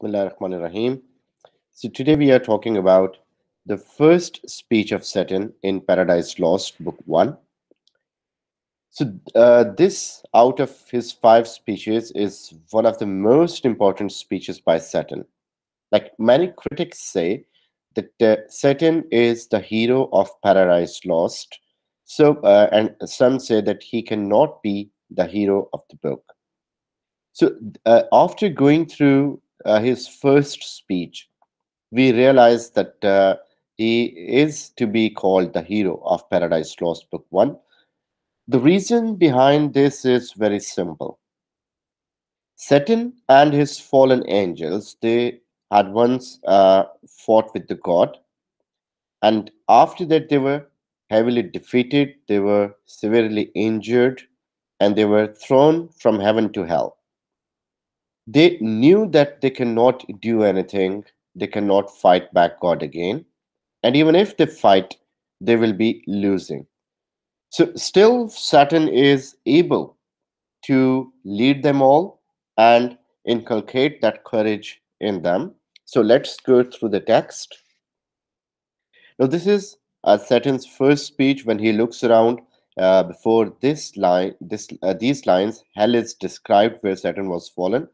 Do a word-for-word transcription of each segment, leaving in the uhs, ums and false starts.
Bismillahirrahmanirrahim. So today we are talking about the first speech of Satan in Paradise Lost, Book One. So uh, this, out of his five speeches, is one of the most important speeches by Satan. Like many critics say that uh, Satan is the hero of Paradise Lost. So uh, and some say that he cannot be the hero of the book. So uh, after going through uh, his first speech, we realize that uh, he is to be called the hero of Paradise Lost Book One. The reason behind this is very simple. Satan and his fallen angels, they had once uh, fought with the God. And after that, they were heavily defeated. They were severely injured, and they were thrown from heaven to hell. They knew that they cannot do anything. They cannot fight back God again. And even if they fight, they will be losing. So still, Satan is able to lead them all and inculcate that courage in them. So let's go through the text. Now, this is uh, Satan's first speech when he looks around. Uh, before this line, this uh, these lines, hell is described where Satan was fallen,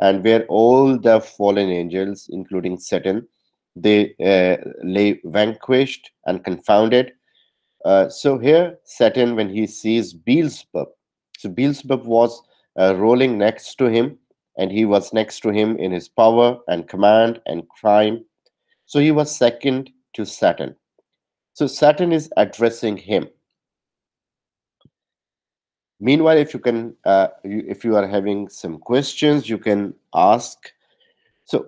and where all the fallen angels, including Satan, they uh, lay vanquished and confounded. Uh, so here, Satan, when he sees Beelzebub, so Beelzebub was uh, rolling next to him, and he was next to him in his power and command and crime. So he was second to Satan. So Satan is addressing him. Meanwhile, if you can, uh, you, if you are having some questions, you can ask. So,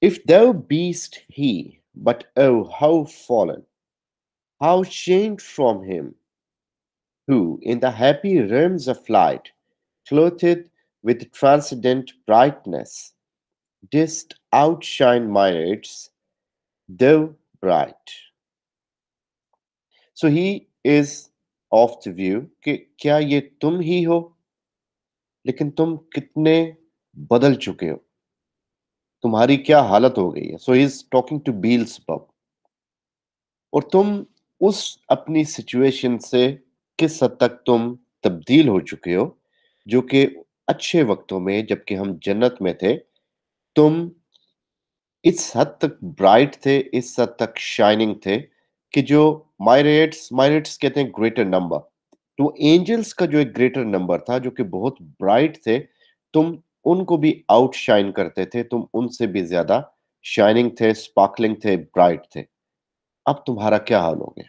if thou beest he, but oh, how fallen, how shamed from him, who in the happy realms of light, clothed with transcendent brightness, didst outshine my rays, though bright. So he is of the view कि क्या ये तुम ही हो, लेकिन तुम कितने बदल चुके हो, तुम्हारी क्या हालत हो गई है. So he is talking to Beelzebub. और तुम उस अपनी सिचुएशन से किस हद तक तुम तब्दील हो चुके हो, जो कि अच्छे वक्तों में जबकि हम जन्नत में थे, तुम इस हद तक ब्राइट थे, इस हद तक शाइनिंग थे कि जो माइरेट्स माइरेट्स कहते हैं ग्रेटर नंबर, तो एंजल्स का जो एक ग्रेटर नंबर था जो कि बहुत ब्राइट थे, तुम उनको भी आउट शाइन करते थे, तुम उनसे भी ज्यादा शाइनिंग थे, स्पार्कलिंग थे, ब्राइट थे. अब तुम्हारा क्या हाल हो गया.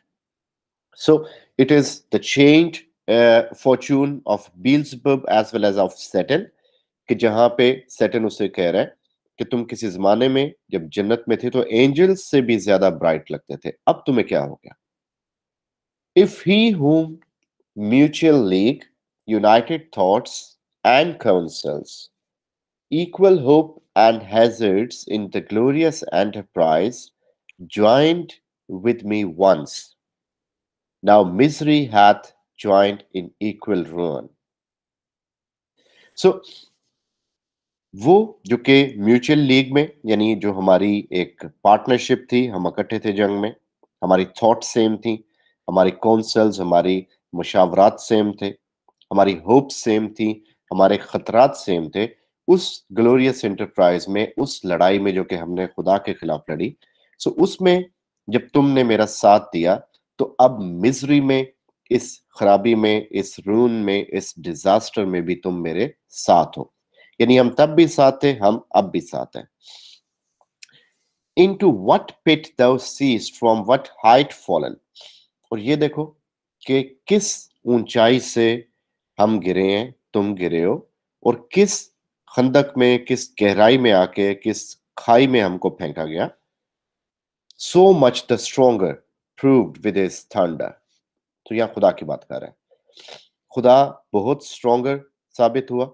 So it is the change fortune of Beelzebub as well as of Satan, कि जहाँ पे सेटन उसे कह रहा है कि तुम किसी जमाने में जब जन्नत में थे तो एंजल्स से भी ज्यादा ब्राइट लगते थे, अब तुम्हें क्या हो गया. If he whom mutual league, united thoughts and counsels, equal hope and hazards in the glorious enterprise, joined with me once, now misery hath joined in equal ruin. So, वो जो कि म्यूचुअल लीग में, यानी जो हमारी एक partnership थी, हम इकट्ठे थे जंग में, हमारी थॉट सेम थी, हमारी कौंसल्स, हमारी मशावरात सेम थे, हमारी होप सेम थी, हमारे खतरात सेम थे, उस ग्लोरियस एंटरप्राइज में, उस लड़ाई में जो कि हमने खुदा के खिलाफ लड़ी. सो उसमें जब तुमने मेरा साथ दिया, तो अब मिजरी में, इस खराबी में, इस रून में, इस डिजास्टर में भी तुम मेरे साथ हो. यानी हम तब भी साथ थे, हम अब भी साथ हैं. Into what pit thou seest, from what height fallen. और ये देखो कि किस ऊंचाई से हम गिरे हैं, तुम गिरे हो, और किस खंदक में, किस गहराई में आके, किस खाई में हमको फेंका गया. So much the stronger proved with his thunder. तो यहाँ खुदा की बात कर रहे हैं. खुदा बहुत स्ट्रोंगर साबित हुआ.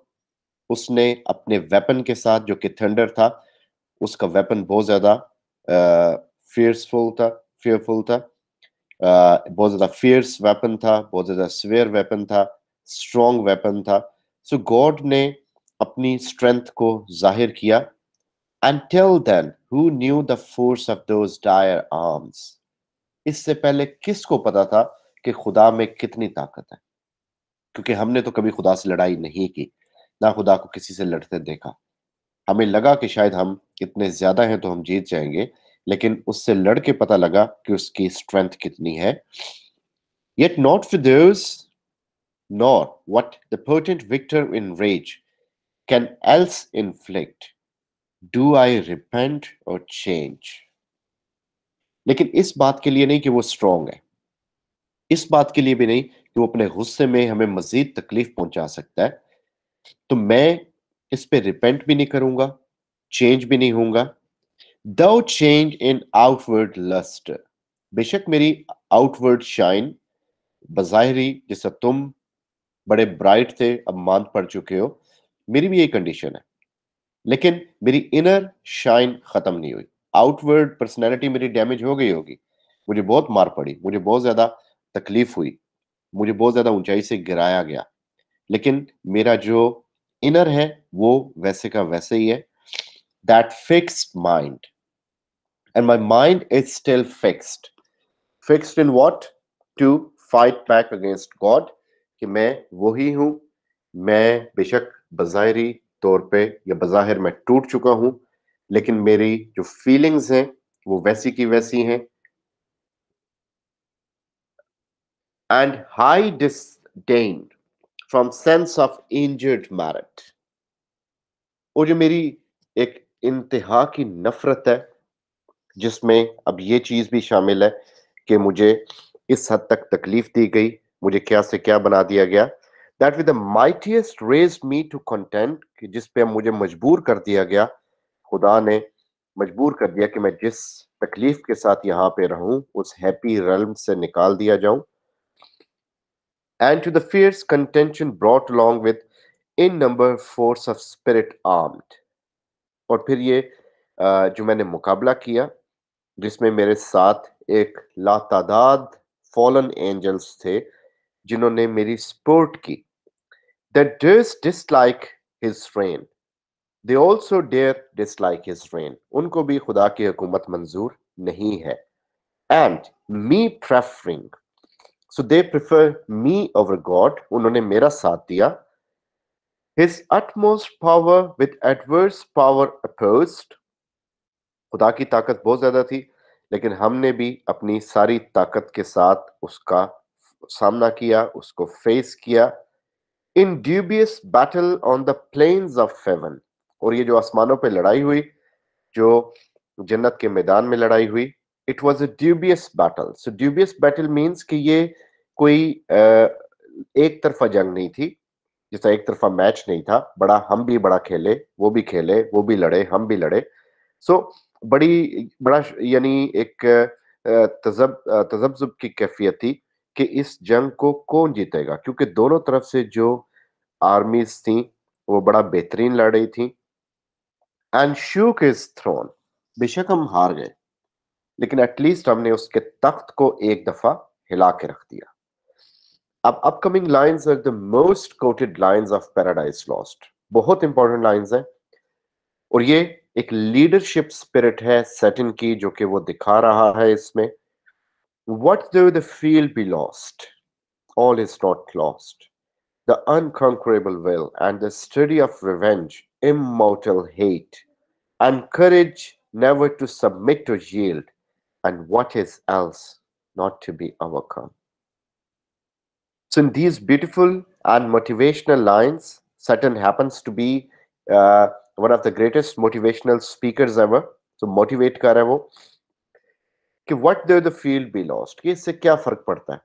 उसने अपने वेपन के साथ जो कि थंडर था, उसका वेपन बहुत ज्यादा फियर्सफुल था, फियरफुल था, बहुत ज्यादा फियर्स वेपन था, बहुत ज्यादा स्वेयर वेपन था, स्ट्रॉन्ग वेपन था. सो गॉड ने अपनी स्ट्रेंथ को जाहिर किया Until then, who knew the force of those dire arms? इससे पहले किसको पता था कि खुदा में कितनी ताकत है? क्योंकि हमने तो कभी खुदा से लड़ाई नहीं की, ना खुदा को किसी से लड़ते देखा। हमें लगा कि शायद हम इतने ज्यादा हैं तो हम जीत जाएंगे, लेकिन उससे लड़ के पता लगा कि उसकी स्ट्रेंथ कितनी है। Yet not for those, nor what the potent victor in rage can else inflict, do I repent or change? लेकिन इस बात के लिए नहीं कि वो स्ट्रॉन्ग है, इस बात के लिए भी नहीं कि वो अपने गुस्से में हमें मजीद तकलीफ पहुंचा सकता है, तो मैं इस पे रिपेंट भी नहीं करूंगा, चेंज भी नहीं होऊंगा। Thou change in outward luster, बेशक मेरी outward shine, बजाहरी जैसा तुम बड़े ब्राइट थे अब मान पड़ चुके हो, मेरी भी यही कंडीशन है, लेकिन मेरी इनर शाइन खत्म नहीं हुई। आउटवर्ड पर्सनैलिटी मेरी डैमेज हो गई होगी, मुझे बहुत मार पड़ी, मुझे बहुत ज्यादा तकलीफ हुई, मुझे बहुत ज्यादा ऊंचाई से गिराया गया, लेकिन मेरा जो इनर है वो वैसे का वैसे ही है। That fixed mind, and my mind is still fixed. Fixed in what? To fight back against God, कि मैं वही हूं, मैं बेशक बज़ाहिरी तौर पे या बज़ाहिर मैं टूट चुका हूं, लेकिन मेरी जो फीलिंग्स हैं वो वैसी की वैसी हैं। And high disdain from sense of injured merit, और जो मेरी एक इंतहा की नफरत है जिसमें अब ये चीज भी शामिल है कि मुझे इस हद तक तकलीफ दी गई, मुझे क्या से क्या बना दिया गया। That with the mightiest raised me to content, कि जिस पे मुझे मजबूर कर दिया गया, खुदा ने मजबूर कर दिया कि मैं जिस तकलीफ के साथ यहाँ पे रहूं उस हैप्पी रेल्म से निकाल दिया जाऊं। And to the fierce contention brought along with in number force of spirit armed, और फिर ये जो मैंने मुकाबला किया जिसमें मेरे साथ एक लातादाद फॉलन एंजल्स थे जिन्होंने मेरी सपोर्ट की। That dares dislike his reign, they also dare dislike his reign. उनको भी खुदा की हुकूमत मंजूर नहीं है। And me preferring, so they prefer me over God. उन्होंने मेरा साथ दिया। His utmost power with adverse power opposed. खुदा की ताकत बहुत ज्यादा थी, लेकिन हमने भी अपनी सारी ताकत के साथ उसका सामना किया, उसको फेस किया। In dubious battle on the plains of heaven, और ये जो आसमानों पे लड़ाई हुई, जो जन्नत के मैदान में लड़ाई हुई, it was a dubious battle. So dubious battle means कि ये कोई एक तरफा जंग नहीं थी, जैसा एक तरफा मैच नहीं था, बड़ा हम भी बड़ा खेले, वो भी खेले, वो भी लड़े, हम भी लड़े। सो so, बड़ी बड़ा यानी एक तजब तजब्जुब की कैफियत थी कि इस जंग को कौन जीतेगा, क्योंकि दोनों तरफ से जो आर्मीज थी वो बड़ा बेहतरीन लड़ रही थी। एंड शूक हिज थ्रोन, बेशक हम हार गए, लेकिन एटलीस्ट हमने उसके तख्त को एक दफा हिला के रख दिया। अब upcoming lines are the most quoted lines of Paradise Lost, बहुत इंपॉर्टेंट लाइंस हैं, और ये एक लीडरशिप स्पिरिट है सैटन की जो कि वो दिखा रहा है इसमें। What though the field be lost, all is not lost. The unconquerable will and the study of revenge, immortal hate, and courage never to submit or yield, and what is else not to be overcome. So in these beautiful and motivational lines, Satan happens to be uh, one of the greatest motivational speakers ever. So motivate कर रहा है वो कि what though the field be lost, कि इससे क्या फर्क पड़ता है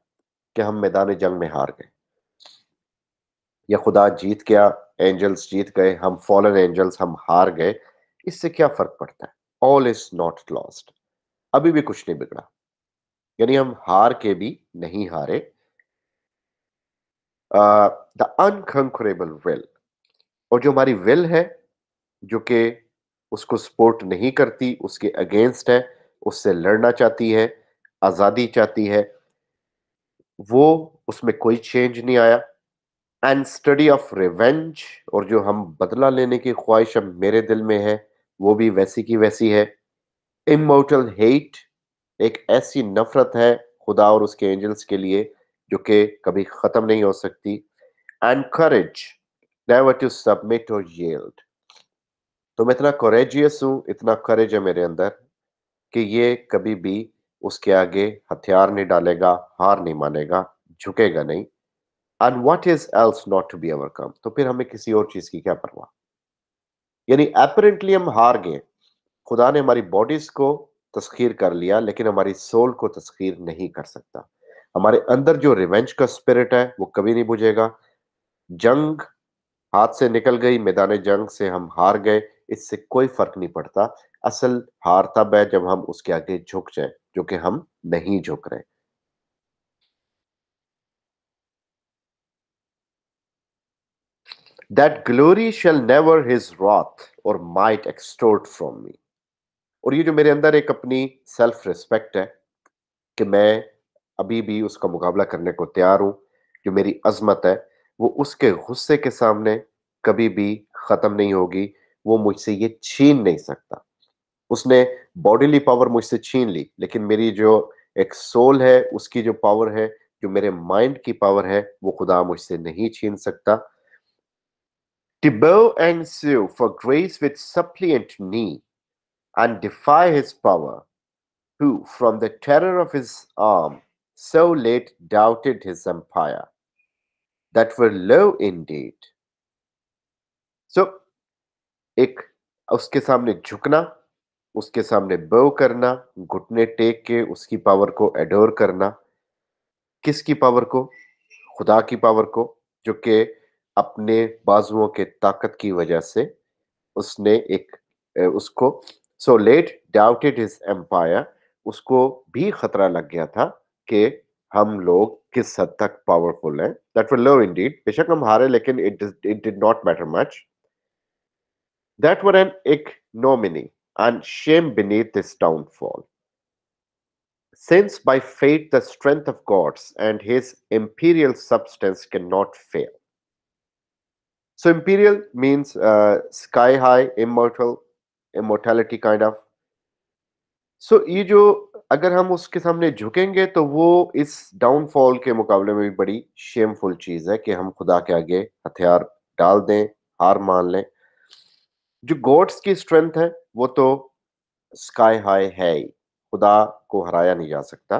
कि हम मैदान जंग में हार गए या खुदा जीत गया, एंजल्स जीत गए, हम फॉलन एंजल्स हम हार गए, इससे क्या फर्क पड़ता है? All is not lost, अभी भी कुछ नहीं बिगड़ा, यानी हम हार के भी नहीं हारे। The unconquerable will, और जो हमारी विल है जो कि उसको सपोर्ट नहीं करती, उसके अगेंस्ट है, उससे लड़ना चाहती है, आजादी चाहती है, वो उसमें कोई चेंज नहीं आया। एंड स्टडी ऑफ रिवेंज, और जो हम बदला लेने की ख्वाहिश अब मेरे दिल में है, वो भी वैसी की वैसी है। इमोर्टल हेट एक ऐसी नफरत है खुदा और उसके एंजल्स के लिए जो कि कभी ख़त्म नहीं हो सकती। And courage, never to submit or yield. तो मैं इतना कोरेजियस हूँ, इतना करेज है मेरे अंदर कि ये कभी भी उसके आगे हथियार नहीं डालेगा, हार नहीं मानेगा, झुकेगा नहीं। And what is else not to be overcome, तो फिर हमें किसी और चीज़ की क्या परवाह। यानी अपरेंटली हम हार गए, खुदा ने हमारी बॉडीज़ को तस्खीर कर लिया लेकिन हमारी सोल को तस्खीर नहीं कर सकता। हमारे अंदर जो रिवेंज का स्पिरिट है वो कभी नहीं बुझेगा। जंग हाथ से निकल गई, मैदान जंग से हम हार गए, इससे कोई फर्क नहीं पड़ता। असल हार तब है जब हम उसके आगे झुक जाए, जो कि हम नहीं झुक रहे। That glory shall never his wrath or might extort from me। और ये जो मेरे अंदर एक अपनी सेल्फ रिस्पेक्ट है कि मैं अभी भी उसका मुकाबला करने को तैयार हूँ, जो मेरी अजमत है वो उसके गुस्से के सामने कभी भी ख़त्म नहीं होगी। वो मुझसे ये छीन नहीं सकता। उसने बॉडीली पावर मुझसे छीन ली लेकिन मेरी जो एक सोल है उसकी जो पावर है, जो मेरे माइंड की पावर है, वो खुदा मुझसे नहीं छीन सकता। To bow and sue for grace with suppliant knee and defy his power, who from the terror of his arm so late doubted his empire, that were low indeed. So, एक उसके सामने झुकना, उसके सामने bow करना, घुटने take के उसकी पावर को adore करना। किसकी पावर को? खुदा की पावर को, जो के अपने बाजुओं के ताकत की वजह से उसने एक उसको so late doubted his empire, उसको भी खतरा लग गया था कि हम लोग किस हद तक पावरफुल हैं। दैट वर लो इंडीड, बेशक हम हारे लेकिन it it did not matter much. That were an ignominy and shame beneath this downfall, since by faith the strength of gods and his imperial substance can not fail. So imperial means uh, sky high, immortal, immortality kind of. So ये जो अगर हम उसके सामने झुकेंगे तो वो इस डाउनफॉल के मुकाबले में भी बड़ी शेमफुल चीज़ है कि हम खुदा के आगे हथियार डाल दें, हार मान लें। जो गॉड्स की स्ट्रेंथ है वो तो स्काई हाई है ही, खुदा को हराया नहीं जा सकता।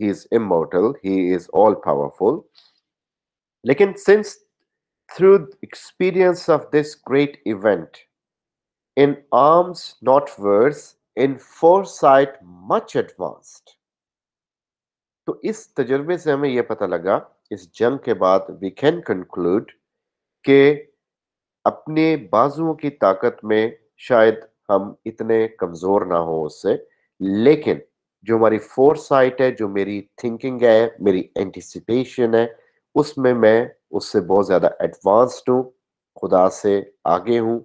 He is immortal, he is all powerful. लेकिन since through experience of this great event, in arms not worse, in foresight much advanced। तो इस तजर्बे से हमें यह पता लगा, इस जंग के बाद, we can conclude के अपने बाजुओं की ताकत में शायद हम इतने कमज़ोर ना हो उससे, लेकिन जो हमारी foresight है, जो मेरी थिंकिंग है, मेरी एंटिसिपेशन है, उसमें मैं उससे बहुत ज्यादा एडवांस्ड हूँ, खुदा से आगे हूँ।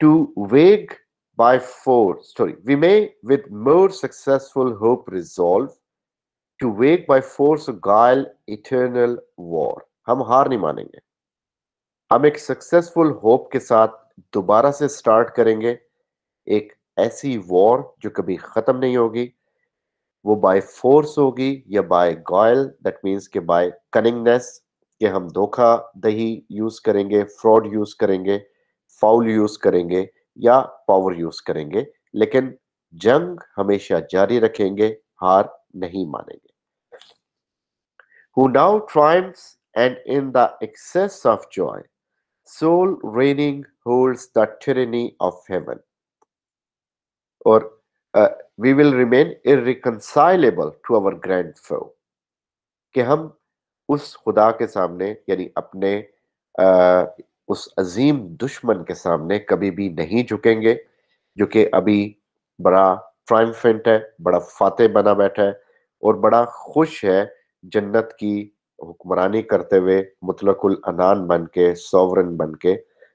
To wage by force sorry we may with more successful hope resolve to wage by force guile eternal war. हम हार नहीं मानेंगे, हम एक सक्सेसफुल होप के साथ दोबारा से स्टार्ट करेंगे एक ऐसी वॉर जो कभी ख़त्म नहीं होगी। वो बाय फोर्स होगी या बाय गाइल, दैट मीन्स के बाय कनिंगनेस, कि हम धोखा दही यूज़ करेंगे, फ्रॉड यूज़ करेंगे, फाउल यूज़ करेंगे या पावर यूज़ करेंगे, लेकिन जंग हमेशा जारी रखेंगे, हार नहीं मानेंगे। Who now triumphs and in the excess of joy, soul reigning holds the tyranny of heaven। और uh, we will remain irreconcilable to our grand foe, कि हम उस खुदा के सामने यानी अपने आ, उस अजीम दुश्मन के सामने कभी भी नहीं झुकेंगे, जो कि अभी बड़ा ट्रायम्फेंट है, बड़ा फातेह बना बैठा है और बड़ा खुश है जन्नत की हुक्मरानी करते हुए, मुतलकुल अनान बन के, सॉवरन बन के।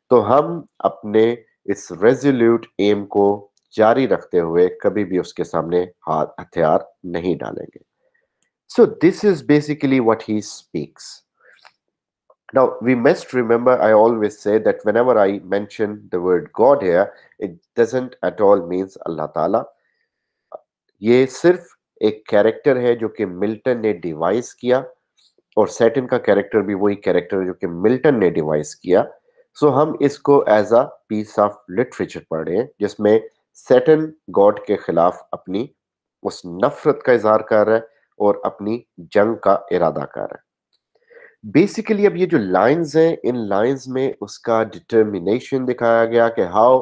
तो हम अपने इस रेजोल्यूट एम को जारी रखते हुए कभी भी उसके सामने हाथ हथियार नहीं डालेंगे। So this is basically what he speaks। Now, we must remember, I always say that whenever I mention the word God here, it doesn't at all means Allah Ta'ala. ये सिर्फ एक कैरेक्टर है जो कि मिल्टन ने device किया, और Satan का कैरेक्टर भी वही कैरेक्टर है जो कि मिल्टन ने डिवाइस किया. सो so, हम इसको as a piece of literature पढ़ रहे हैं जिसमें सैटन गॉड के खिलाफ अपनी उस नफरत का इजहार कर रहा है और अपनी जंग का इरादा कर रहा है. बेसिकली अब ये जो लाइंस हैं, इन लाइंस में उसका डिटर्मिनेशन दिखाया गया कि how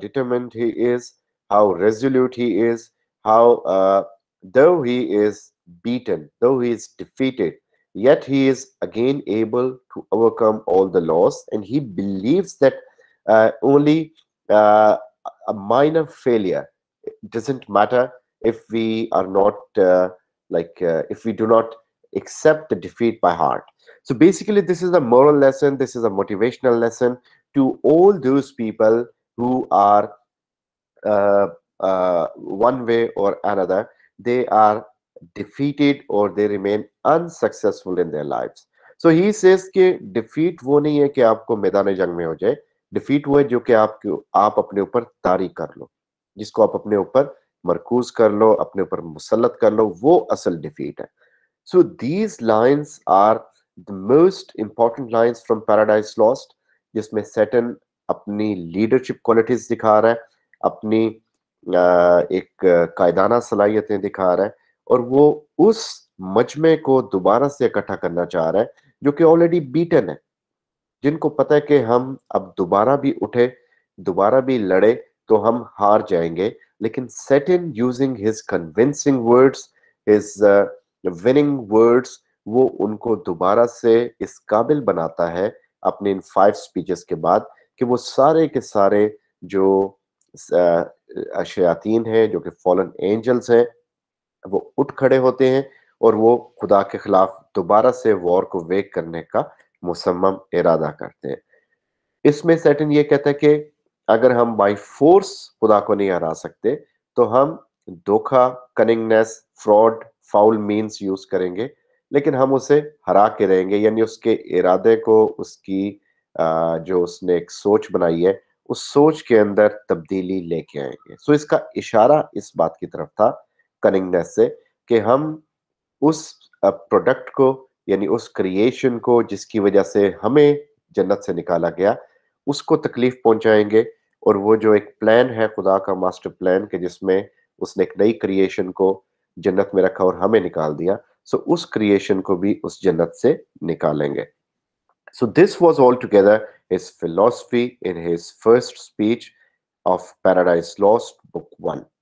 determined he is, how resolute he is, how uh, though he is beaten, though he is defeated, yet he is again able to overcome all the laws, and he believes that uh, only uh, a minor failure, it doesn't matter if we are not uh, like uh, if we do not accept the defeat by heart. So basically this is a moral lesson, this is a motivational lesson to all those people who are Uh, uh, one way or another they are defeated or they remain unsuccessful in their lives. So he says कि defeat वो नहीं है कि आपको मैदान जंग में हो जाए, defeat वो है जो कि आप आप अपने ऊपर तारी कर लो, जिसको आप अपने ऊपर मरकूज कर लो, अपने ऊपर मुसलत कर लो, वो असल defeat है. So these lines are the most important lines from Paradise Lost, जिसमें सैटन अपनी leadership qualities दिखा रहा है, अपनी एक कायदाना सलाहियतें दिखा रहा है, और वो उस मजमे को दोबारा से इकट्ठा करना चाह रहा है जो कि ऑलरेडी बीटन है, जिनको पता है कि हम अब दोबारा भी उठे, दोबारा भी लड़े तो हम हार जाएंगे. लेकिन Satan using his convincing words, his winning words, वो उनको दोबारा से इस काबिल बनाता है अपने इन फाइव स्पीचेस के बाद कि वो सारे के सारे जो शयातीन हैं, जो कि फॉलन एंजल्स हैं, वो उठ खड़े होते हैं और वो खुदा के खिलाफ दोबारा से वॉर को वेग करने का मुसम्मम इरादा करते हैं. इसमें सैटन ये कहता है कि अगर हम बाई फोर्स खुदा को नहीं हरा सकते तो हम धोखा, cunningness, fraud, foul means use करेंगे, लेकिन हम उसे हरा के रहेंगे. यानी उसके इरादे को, उसकी जो उसने एक सोच बनाई है, उस सोच के अंदर तब्दीली लेके आएंगे. सो so, इसका इशारा इस बात की तरफ था कनिंगनेस से कि हम उस प्रोडक्ट को, यानी उस क्रिएशन को जिसकी वजह से हमें जन्नत से निकाला गया, उसको तकलीफ पहुंचाएंगे. और वो जो एक प्लान है खुदा का, मास्टर प्लान, के जिसमें उसने एक नई क्रिएशन को जन्नत में रखा और हमें निकाल दिया, सो so, उस क्रिएशन को भी उस जन्नत से निकालेंगे. So this was altogether his philosophy in his first speech of Paradise Lost, Book one.